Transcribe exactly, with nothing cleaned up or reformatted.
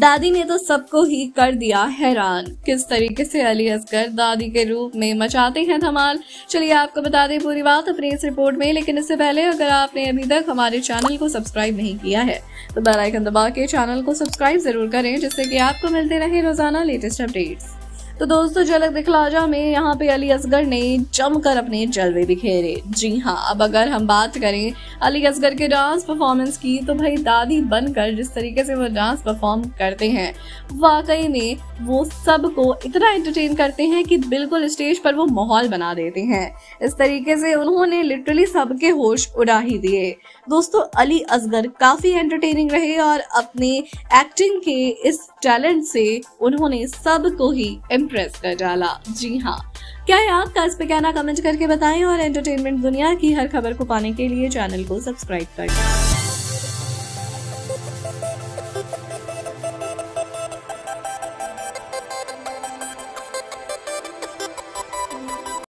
दादी ने तो सबको ही कर दिया हैरान। किस तरीके से अली असगर दादी के रूप में मचाते हैं धमाल। चलिए आपको बता दें पूरी बात अपनी इस रिपोर्ट में, लेकिन इससे पहले अगर आपने अभी तक हमारे चैनल को सब्सक्राइब नहीं किया है तो बेल आइकन दबा के चैनल को सब्सक्राइब जरूर करें, जिससे कि आपको मिलते रहे रोजाना लेटेस्ट अपडेट्स। तो दोस्तों झलक दिखला जा में यहाँ पे अली असगर ने जमकर अपने जलवे बिखेरे। जी हाँ, अब अगर हम बात करें अली असगर के डांस परफॉर्मेंस की तो भाई दादी बनकर जिस तरीके से वो डांस परफॉर्म करते हैं, वाकई में वो सबको इतना एंटरटेन करते हैं कि बिल्कुल स्टेज पर वो माहौल बना देते हैं। इस तरीके से उन्होंने लिटरली सबके होश उड़ा ही दिए। दोस्तों अली असगर काफी एंटरटेनिंग रहे और अपने एक्टिंग के इस टैलेंट से उन्होंने सबको ही प्रेस कर डाला। जी हाँ, क्या है आपका इस पे कहना, कमेंट करके बताएं और एंटरटेनमेंट दुनिया की हर खबर को पाने के लिए चैनल को सब्सक्राइब करें।